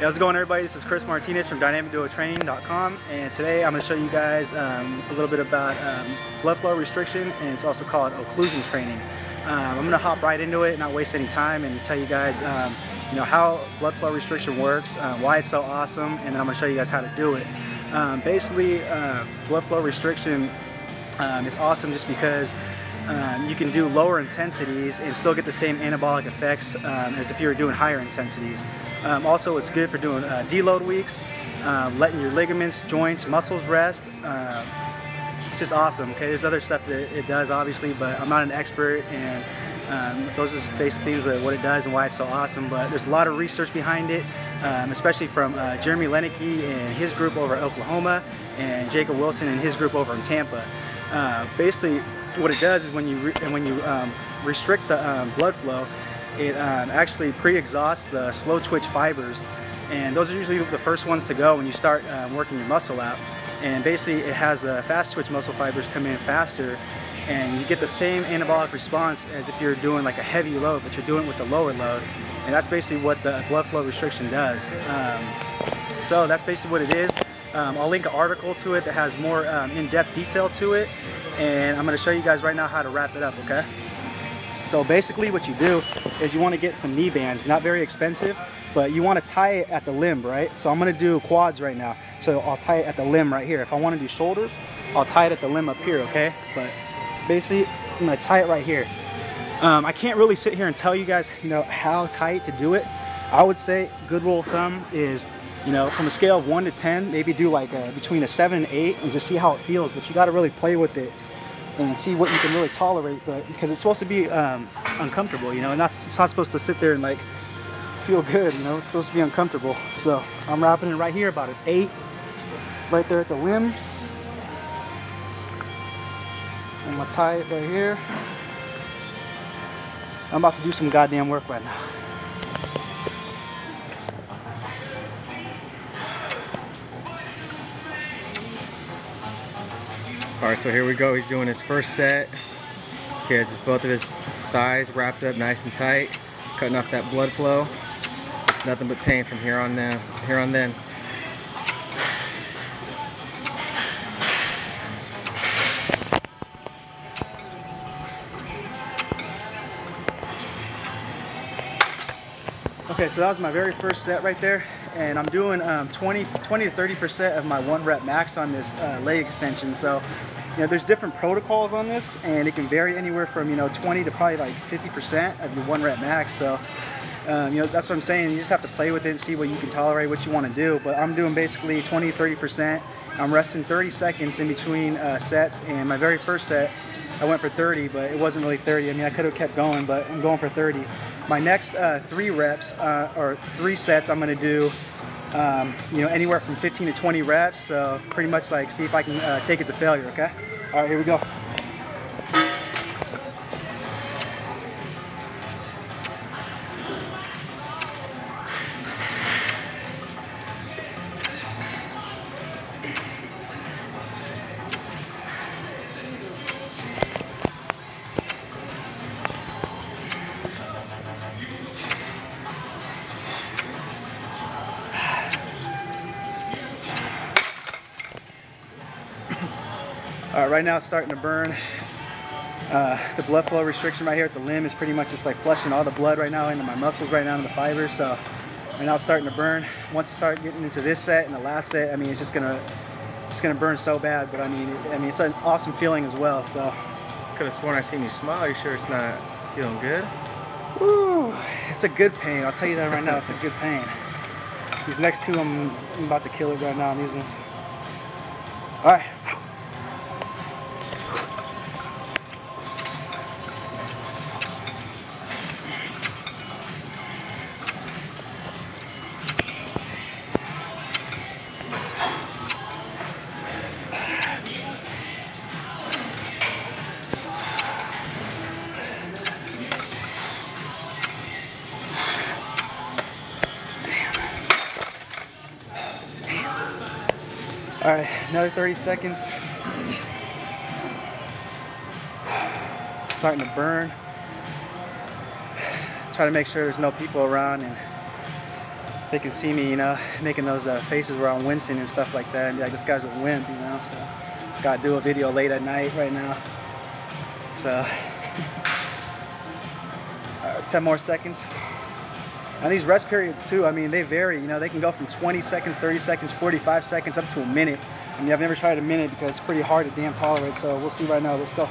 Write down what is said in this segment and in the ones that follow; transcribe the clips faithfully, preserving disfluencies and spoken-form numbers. How's it going, everybody? This is Chris Martinez from dynamic duo training dot com, and today I'm going to show you guys um, a little bit about um, blood flow restriction, and it's also called occlusion training. Um, I'm going to hop right into it, not waste any time, and tell you guys um, you know, how blood flow restriction works, uh, why it's so awesome, and then I'm going to show you guys how to do it. Um, basically, uh, blood flow restriction um, is awesome just because Um, you can do lower intensities and still get the same anabolic effects um, as if you were doing higher intensities. Um, also, it's good for doing uh, deload weeks, uh, letting your ligaments, joints, muscles rest. Uh, it's just awesome. Okay, there's other stuff that it does, obviously, but I'm not an expert, and um, those are just basic things that what it does and why it's so awesome. But there's a lot of research behind it, um, especially from uh, Jeremy Lenicky and his group over at Oklahoma, and Jacob Wilson and his group over in Tampa. Uh, basically, what it does is when you re and when you um, restrict the um, blood flow, it um, actually pre-exhausts the slow twitch fibers, and those are usually the first ones to go when you start um, working your muscle out. And basically, it has the fast twitch muscle fibers come in faster, and you get the same anabolic response as if you're doing like a heavy load, but you're doing it with the lower load, and that's basically what the blood flow restriction does. Um, so that's basically what it is. Um, I'll link an article to it that has more um, in-depth detail to it, and I'm going to show you guys right now how to wrap it up, okay? So basically what you do is you want to get some knee bands, not very expensive, but you want to tie it at the limb, right? So I'm going to do quads right now, so I'll tie it at the limb right here. If I want to do shoulders, I'll tie it at the limb up here, okay? But basically, I'm going to tie it right here. Um, I can't really sit here and tell you guys, you know, how tight to do it. I would say good rule of thumb is, you know, from a scale of one to ten, maybe do like a, between a seven and eight, and just see how it feels. But you got to really play with it and see what you can really tolerate, but because it's supposed to be um, uncomfortable, you know, and not, it's not supposed to sit there and like feel good, you know, it's supposed to be uncomfortable. So I'm wrapping it right here, about an eight, right there at the limb. I'm going to tie it right here. I'm about to do some goddamn work right now. All right, so here we go. He's doing his first set. He has both of his thighs wrapped up nice and tight, cutting off that blood flow. It's nothing but pain from here on now, here on then. Okay, so that was my very first set right there, and I'm doing um, twenty to thirty percent of my one rep max on this uh, leg extension. So, you know, there's different protocols on this, and it can vary anywhere from, you know, twenty to probably like fifty percent of your one rep max. So, um, you know, that's what I'm saying. You just have to play with it and see what you can tolerate, what you want to do. But I'm doing basically twenty to thirty percent. I'm resting thirty seconds in between uh, sets, and my very first set, I went for thirty, but it wasn't really thirty. I mean, I could have kept going, but I'm going for thirty. My next uh, three reps uh, or three sets, I'm gonna do, um, you know, anywhere from fifteen to twenty reps. So pretty much like see if I can uh, take it to failure. Okay. All right, here we go. Uh, right now it's starting to burn. Uh, the blood flow restriction right here at the limb is pretty much just like flushing all the blood right now into my muscles right now, into the fibers. So right now it's starting to burn. Once I start getting into this set and the last set, I mean, it's just gonna, it's gonna burn so bad. But I mean, it, I mean, it's an awesome feeling as well. So could have sworn I seen you smile. Are you sure it's not feeling good? Woo! It's a good pain. I'll tell you that right now. It's a good pain. These next two, I'm, I'm about to kill it right now on these ones. All right. All right, another thirty seconds. Starting to burn. Try to make sure there's no people around and they could see me, you know, making those uh, faces where I'm wincing and stuff like that, and be like, this guy's a wimp, you know. So gotta do a video late at night right now. So uh, ten more seconds. And these rest periods too, I mean, they vary, you know, they can go from twenty seconds, thirty seconds, forty-five seconds, up to a minute. I mean, I've never tried a minute because it's pretty hard to damn tolerate, so we'll see right now. Let's go.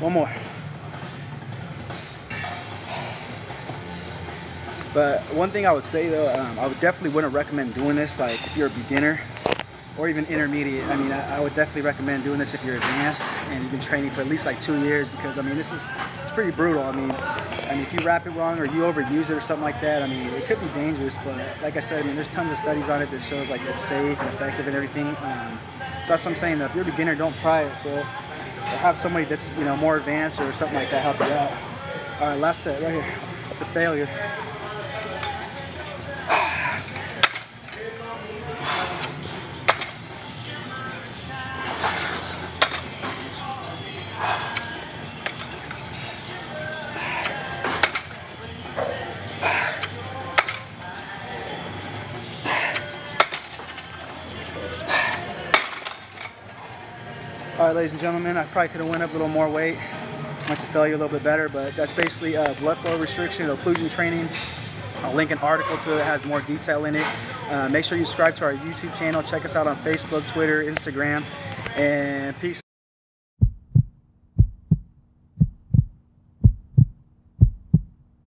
One more. But one thing I would say though, um, I would definitely wouldn't recommend doing this like if you're a beginner or even intermediate. I mean, I, I would definitely recommend doing this if you're advanced and you've been training for at least like two years because I mean, this is it's pretty brutal. I mean, I mean, if you wrap it wrong or you overuse it or something like that, I mean, it could be dangerous. But like I said, I mean, there's tons of studies on it that shows like it's safe and effective and everything. Um, so that's what I'm saying though. If you're a beginner, don't try it. But have somebody that's, you know, more advanced or something like that help you out. All right, last set right here. It's a failure. All right, ladies and gentlemen, I probably could have went up a little more weight, went to failure a little bit better, but that's basically uh, blood flow restriction, occlusion training. I'll link an article to it that has more detail in it. Uh, make sure you subscribe to our YouTube channel. Check us out on Facebook, Twitter, Instagram, and peace.